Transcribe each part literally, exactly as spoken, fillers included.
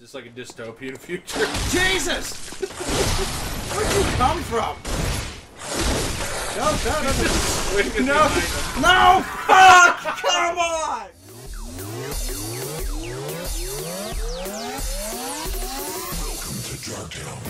Is this like a dystopian future? Jesus! Where'd you come from? No, no, no, just no, no, fuck! Come on! Welcome to Darktown.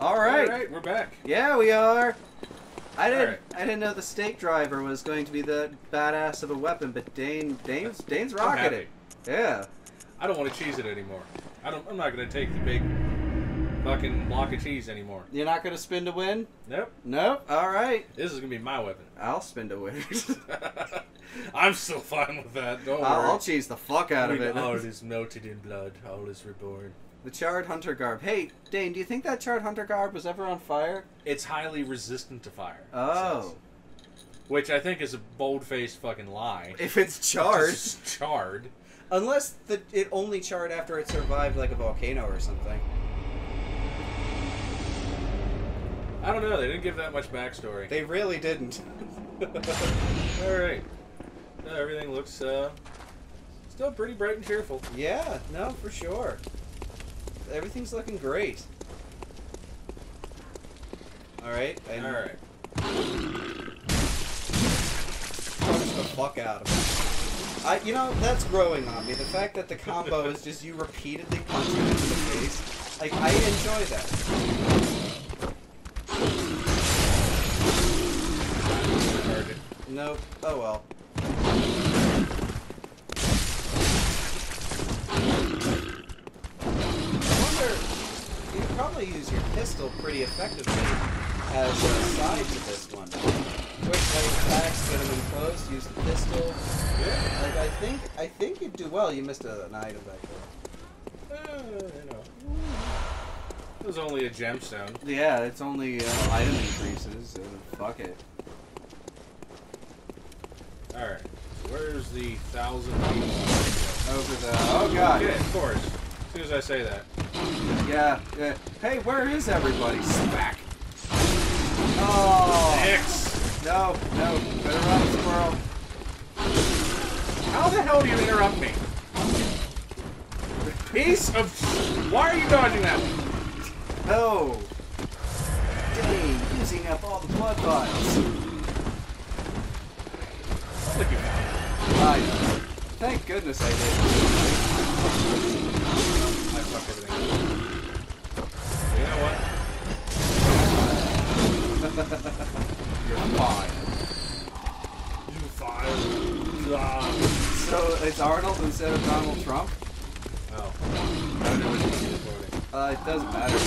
All right. All right, we're back. Yeah, we are. I didn't. Right. I didn't know the stake driver was going to be the badass of a weapon, but Dane, Dane's, Dane's rocketing. Yeah. I don't want to cheese it anymore. I don't. I'm not going to take the big fucking block of cheese anymore. You're not going to spin to win? Nope. Nope. All right. This is going to be my weapon. I'll spin to win. I'm still fine with that. Don't I'll, worry. I'll cheese the fuck out I mean, of it. All is melted in blood. All is reborn. The charred hunter garb. Hey, Dane, do you think that charred hunter garb was ever on fire? It's highly resistant to fire. Oh. Which I think is a bold-faced fucking lie. If it's charred. It's just charred. Unless the, it only charred after it survived like a volcano or something. I don't know. They didn't give that much backstory. They really didn't. Alright. Uh, everything looks uh, still pretty bright and cheerful. Yeah, no, for sure. Everything's looking great. Alright. Alright. Punch the fuck out of it. I, you know, that's growing on me. The fact that the combo is just you repeatedly punching into the face. Like, I enjoy that. Nope. Oh well. Probably use your pistol pretty effectively as a side to this one. Quick attacks, get them in close, use the pistol. Yeah. Like I think I think you'd do well. You missed a, an item back there. Uh, you know. It was only a gemstone. Yeah, it's only uh, item increases. Uh, fuck it. Alright. Where's the thousand people? Over the oh god. Okay, of course. As soon as I say that. Yeah, yeah. Hey, where is everybody? Smack. Oh. X. No, no. Better run, squirrel. How the hell do you interrupt me? Piece of... Why are you dodging that one? No. Dang, using up all the blood vials. Look at that. I, thank goodness I did. I fucked everything up. You know what? You're fine. You're fine. Ah. So it's Arnold instead of Donald Trump? Oh. I don't know what you mean recording. Uh, it doesn't matter.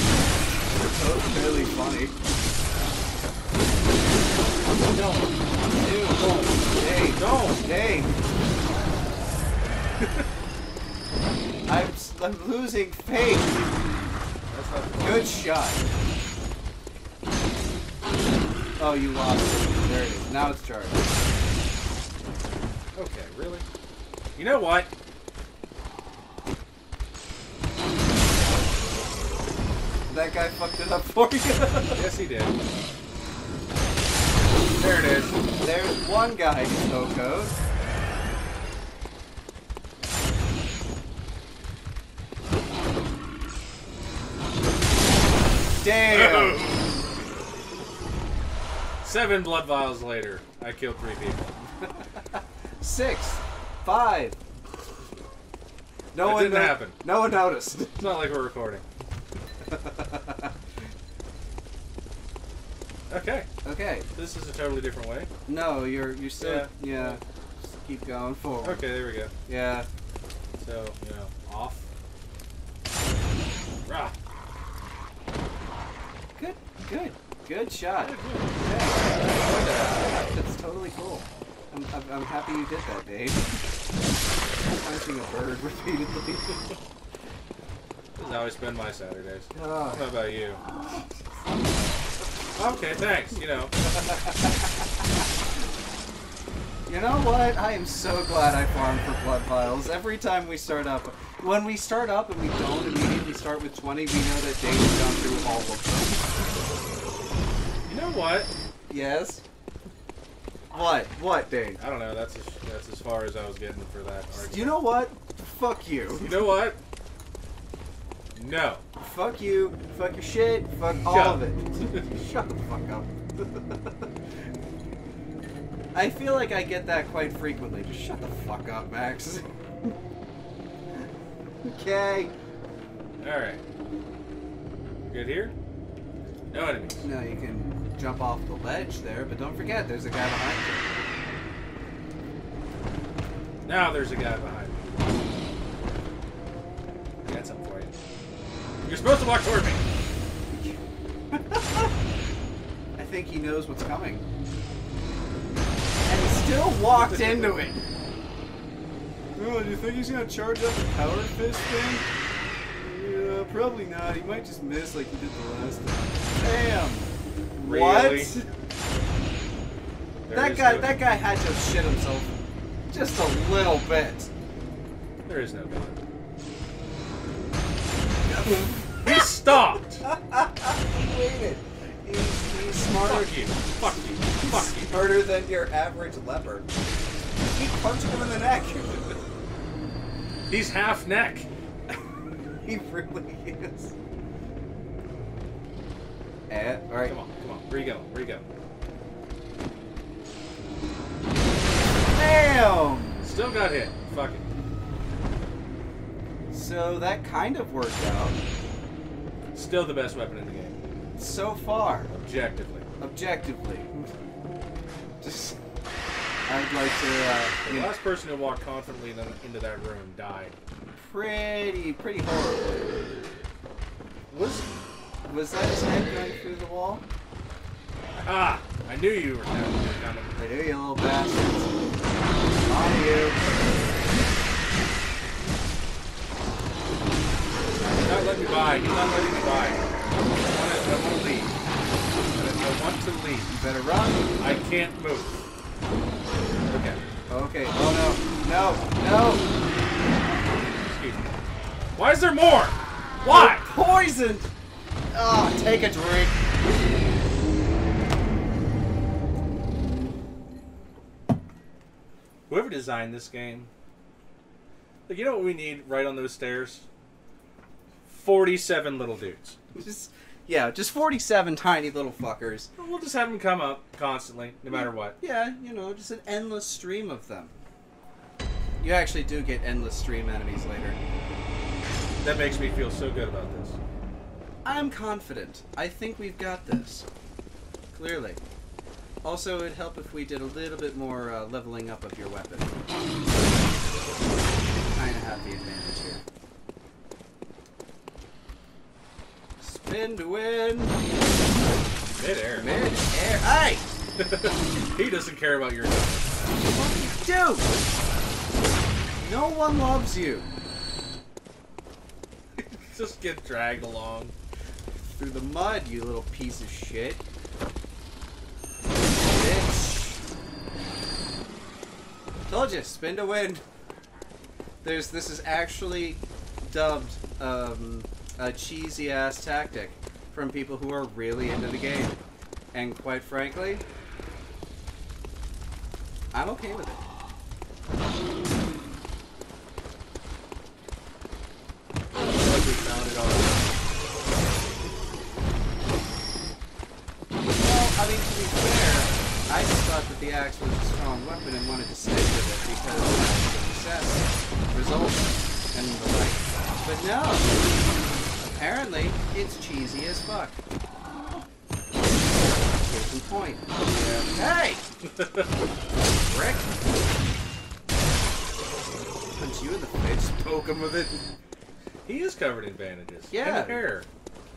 They're both fairly funny. Don't. Ew, don't. Hey, don't. Hey. I'm, I'm losing faith. Good shot. Oh, you lost it. There it is. Now it's charged. Okay, really? You know what? That guy fucked it up for you. Yes, he did. There it is. There's one guy who's no code. Damn! Seven blood vials later, I killed three people. Six. Five. No that one didn't happen. No one noticed. It's not like we're recording. Okay. Okay. This is a totally different way. No, you're you said yeah. yeah. Just keep going forward. Okay, there we go. Yeah. So, you know, off. Rah. Good, good, good shot. Good, good. Yeah, that's totally cool. I'm, I'm, I'm happy you did that, Dave. Punching a bird repeatedly. This is how I spend my Saturdays. Oh. How about you? Okay, thanks, you know. You know what? I am so glad I farmed for blood vials. Every time we start up, when we start up and we don't immediately start with twenty, we know that Dave's gone through all of them. You know what? Yes? What? What, Dave? I don't know. That's as, that's as far as I was getting for that argument. You know what? Fuck you. You know what? No. Fuck you. Fuck your shit. Fuck Shut all up. of it. Shut the fuck up. I feel like I get that quite frequently. Just shut the fuck up, Max. Okay. Alright. Good here? No enemies. No, you can jump off the ledge there, but don't forget, there's a guy behind you. Now there's a guy behind me. I got something for you. You're supposed to walk toward me! I think he knows what's coming. Still walked into it. Oh, do you think he's gonna charge up the power fist thing? Yeah, probably not. He might just miss like he did the last time. Damn. Really? What? There that guy. No that guy had to have shit himself just a little bit. There is no gun. He stopped. He waited. He's smarter. Fuck you. Fuck you. Fuck you. Smarter than your average leopard. You keep punching him in the neck. He's half neck. He really is. Eh, alright. Come on, come on. Where you go? Where you go? Damn! Still got hit. Fuck it. So that kind of worked out. Still the best weapon in the game. So far, objectively, objectively, just I'd like to. Uh, the last know. person to walk confidently into that room died. Pretty, pretty horribly. Was was that his head going through the wall? Ah! I knew you were coming. I knew you, little bastards. On you. He's not letting me by. He's not letting me by. I won't leave. I want to leave. You better run. I can't move. Okay. Okay. Oh no. No. No. Excuse me. Why is there more? Why? You're poisoned. Oh, take a drink. Whoever designed this game, like, you know what we need right on those stairs? forty-seven little dudes. Just. Yeah, just forty-seven tiny little fuckers. We'll just have them come up constantly, no matter what. Yeah, you know, just an endless stream of them. You actually do get endless stream enemies later. That makes me feel so good about this. I'm confident. I think we've got this. Clearly. Also, it'd help if we did a little bit more uh, leveling up of your weapon. Kind of have the advantage here. Spin to win. Mid-air. Mid-air. Hey! He doesn't care about your... What do you do? No one loves you. Just get dragged along. Through the mud, you little piece of shit. Bitch. Told you, spin to win. There's... This is actually dubbed... Um... a cheesy-ass tactic from people who are really into the game. And quite frankly, I'm okay with it. Like we found it already. Well, I mean, to be fair, I just thought that the axe was a strong weapon and wanted to stick with it because of success, results, and the like. But no! Apparently, it's cheesy as fuck. Here's the point. Hey! Brick! Punch you in the face, poke him with it. He is covered in bandages. Yeah. And hair.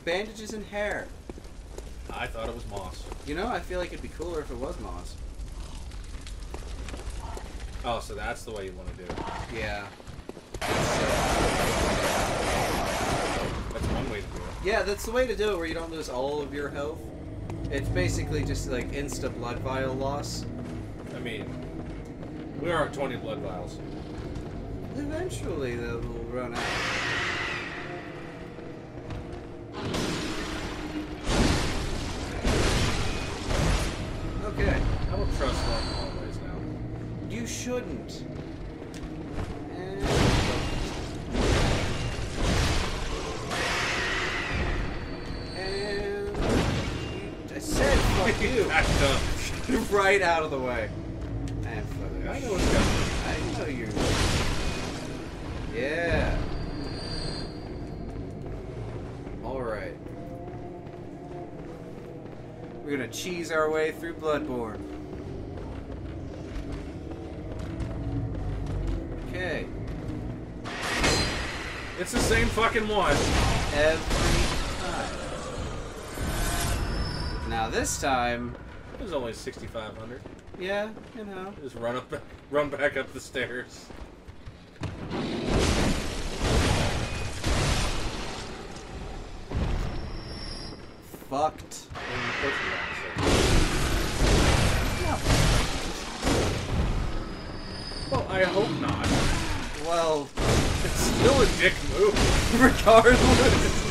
Bandages and hair. I thought it was moss. You know, I feel like it'd be cooler if it was moss. Oh, so that's the way you want to do it. Yeah. Yeah, that's the way to do it, where you don't lose all of your health. It's basically just like insta blood vial loss. I mean, We are at twenty blood vials. Eventually, they'll run out. Okay. I will trust life always now. You shouldn't. You. Right out of the way. And for I know what's coming. I know you're. Yeah. All right. We're gonna cheese our way through Bloodborne. Okay. It's the same fucking one every time. Now this time, it was only sixty-five hundred. Yeah, you know. Just run up, run back up the stairs. Fucked. Well, I hope not. Well, it's still a dick move, regardless.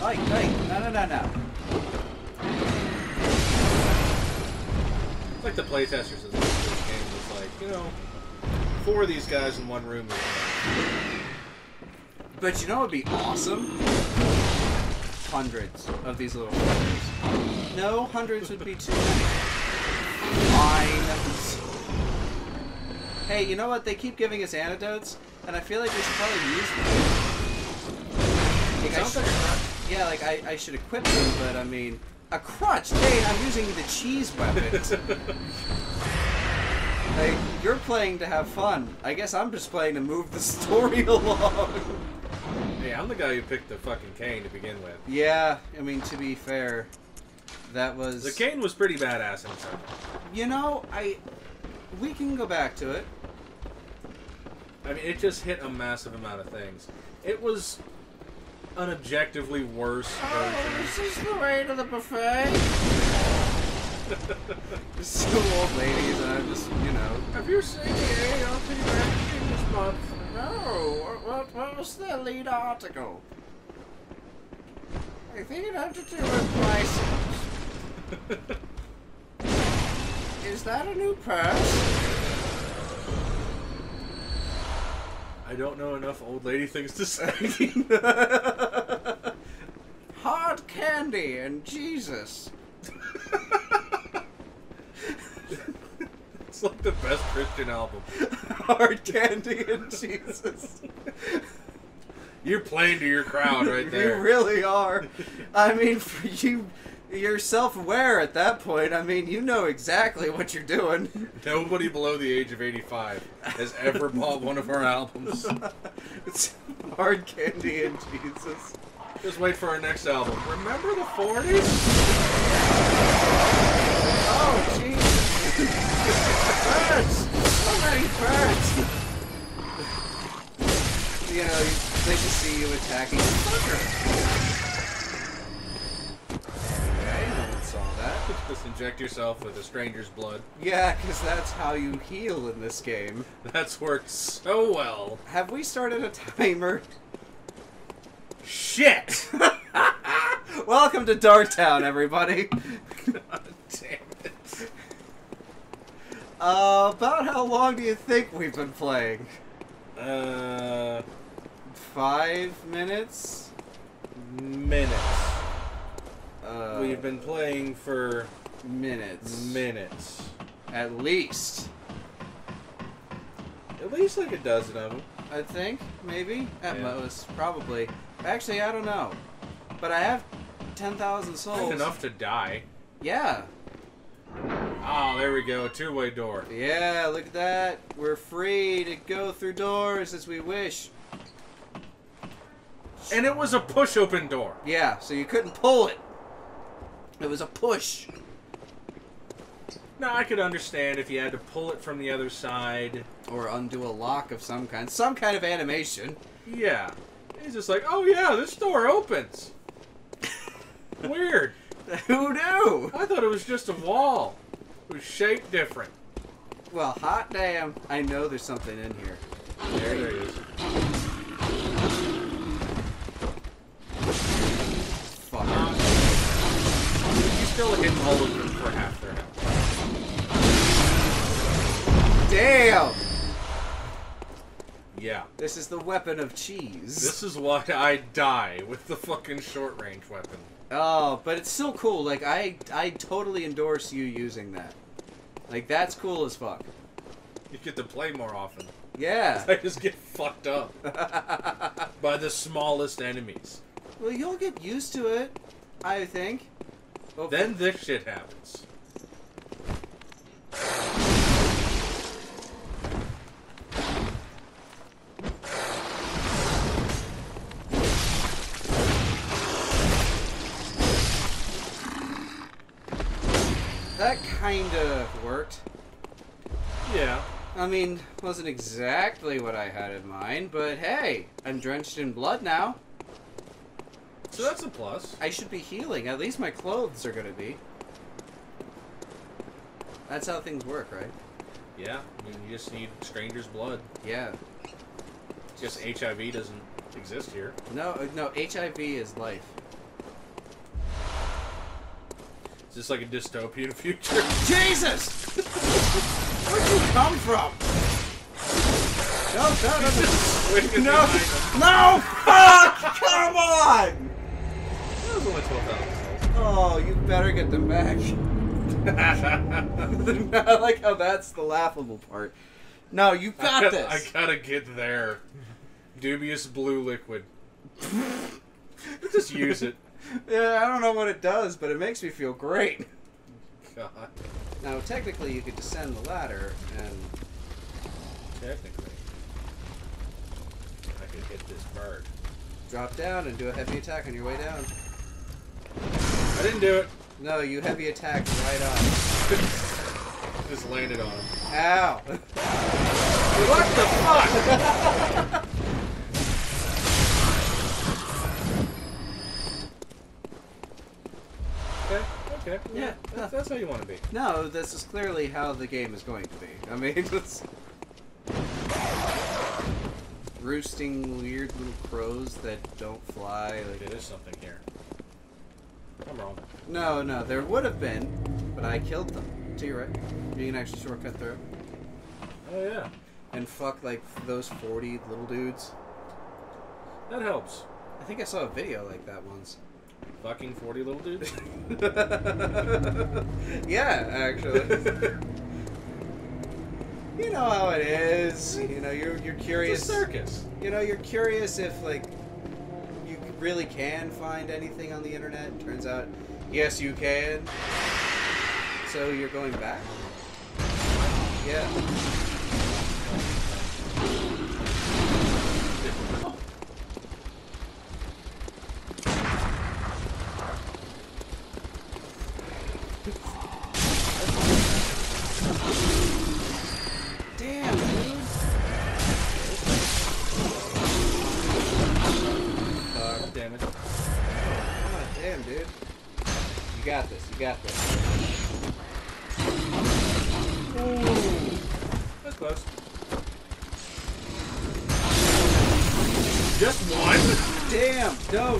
Like, like, no, no, no, no. It's like the playtesters of this game was like, you know, four of these guys in one room. But you know what would be awesome? Hundreds of these little fuckers. No, hundreds would be too many. Lines. Hey, you know what? They keep giving us antidotes, and I feel like we should probably use them. Like, I should... Yeah, like, I, I should equip them, but, I mean... A crutch! Hey, I'm using the cheese weapons! Like, you're playing to have fun. I guess I'm just playing to move the story along. Hey, I'm the guy who picked the fucking cane to begin with. Yeah, I mean, to be fair, that was... The cane was pretty badass in itself. You know, I... We can go back to it. I mean, it just hit a massive amount of things. It was... an objectively worse version. Oh, this is the way to the buffet. There's two old ladies, and I'm just, you know. Have you seen the A R P magazine this month? No. What, what was the lead article? I think it had to do with prices. Is that a new purse? I don't know enough old lady things to say. Hard candy and Jesus. It's like the best Christian album. Hard candy and Jesus. You're playing to your crowd right there. You really are. I mean, for you, you're self-aware at that point. I mean, you know exactly what you're doing. Nobody below the age of eighty-five has ever bought one of our albums. It's Hard Candy and Jesus. Just wait for our next album. Remember the forties? Oh, Jesus. Birds! So many birds! You know, they just see you attacking the fucker. Just inject yourself with a stranger's blood. Yeah, because that's how you heal in this game. That's worked so well. Have we started a timer? Shit! Welcome to Darktown, everybody. God damn it. Uh, about how long do you think we've been playing? Uh... Five minutes? Minutes. Uh, We've been playing for minutes. Minutes. At least. At least like a dozen of them. I think. Maybe. At yeah. most. Probably. Actually, I don't know. But I have ten thousand souls. That's enough to die. Yeah. Oh, there we go. A two-way door. Yeah, look at that. We're free to go through doors as we wish. And it was a push-open door. Yeah, so you couldn't pull it. It was a push. Now, I could understand if you had to pull it from the other side. Or undo a lock of some kind. Some kind of animation. Yeah. It's just like, oh yeah, this door opens. Weird. Who knew? I thought it was just a wall. It was shaped different. Well, hot damn. I know there's something in here. There it is. Fucker. You still hit all of them for half their health. Damn! Yeah. This is the weapon of cheese. This is why I die with the fucking short range weapon. Oh, but it's still cool. Like, I, I totally endorse you using that. Like, that's cool as fuck. You get to play more often. Yeah. I just get fucked up by the smallest enemies. Well, you'll get used to it, I think. Okay. Then this shit happens. That kind of worked. Yeah. I mean, wasn't exactly what I had in mind, but hey, I'm drenched in blood now. So that's a plus. I should be healing. At least my clothes are going to be. That's how things work, right? Yeah. I mean, you just need stranger's blood. Yeah. Just H I V doesn't exist here. No, no, H I V is life. Just like a dystopian future. Jesus! Where'd you come from? No, no, no, just no, no! Fuck! Come on! That was only twelve thousand. Oh, you better get them back. I like how that's the laughable part. No, you got I gotta, this. I gotta get there. Dubious blue liquid. Just use it. Yeah, I don't know what it does, but it makes me feel great. God. Now, technically, you could descend the ladder and... Technically. I could hit this bird. Drop down and do a heavy attack on your way down. I didn't do it. No, you heavy attacked right on. Just landed on him. Ow. What the fuck? Okay. Yeah, yeah. That's, that's how you want to be. No, this is clearly how the game is going to be. I mean, it's... roosting weird little crows that don't fly. Like... There is something here. I'm wrong. No, no, there would have been, but I killed them. To your right. You can actually shortcut through. Oh, yeah. And fuck, like, those forty little dudes. That helps. I think I saw a video like that once. Fucking forty little dudes? Yeah, actually. You know how it is. You know, you're, you're curious. It's a circus. You know, you're curious if, like, you really can find anything on the internet. Turns out, yes, you can. So you're going back? Yeah.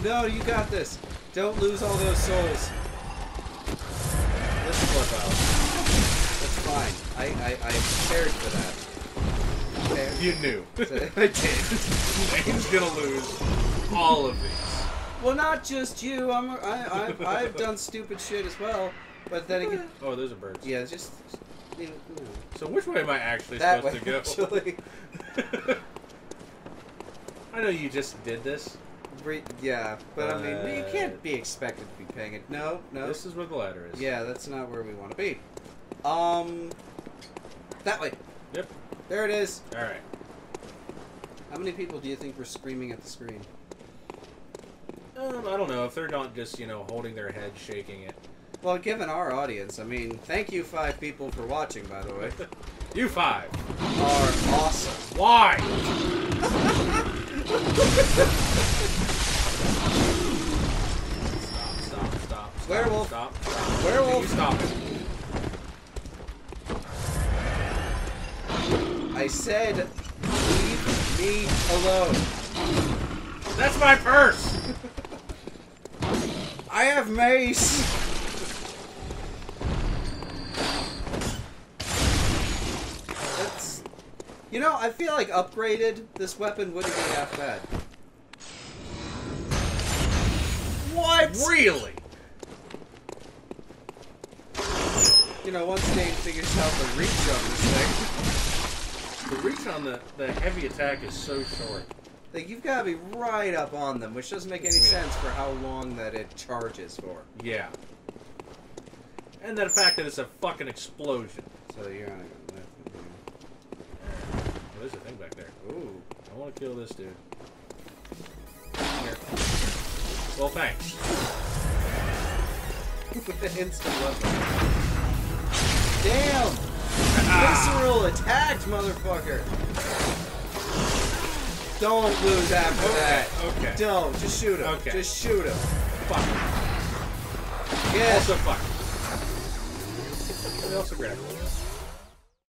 No, you got this. Don't lose all those souls. Let's flip out. That's fine. I, I, I prepared for that. Prepared. You knew. So, I did. Lane's gonna lose all of these. Well, not just you. I'm, I, I, I've done stupid shit as well. But then again... Oh, those are birds. Yeah, just... You know, so which way am I actually that supposed way, to go? Actually. I know you just did this. Yeah, but I mean, uh, you can't be expected to be paying it. No, no. This is where the ladder is. Yeah, that's not where we want to be. Um, that way. Yep. There it is. All right. How many people do you think were screaming at the screen? Um, I don't know. If they're not just, you know, holding their head, shaking it. Well, given our audience, I mean, thank you five people for watching, by the way. You five are awesome. Why? Stop, stop, stop. Werewolf. Stop. Stop. Werewolf. You stop it. I said, leave me alone. That's my purse. I have mace. That's, you know, I feel like upgraded, this weapon wouldn't be half bad. What? Really? You know, once Dane figures out the reach on this thing. The reach on the, the heavy attack is so short. Like, you've got to be right up on them, which doesn't make any yeah. sense for how long that it charges for. Yeah. And the fact that it's a fucking explosion. So you're on a left and right. Oh, there's a thing back there. Ooh. I want to kill this dude. Here. Well, thanks. With the instant weapon. Damn! Ah. Visceral attacked, motherfucker! Don't lose after okay. that. Okay. Don't. Just shoot him. Okay. Just shoot him. Fuck him. Yes. Also fuck him. Also grab him.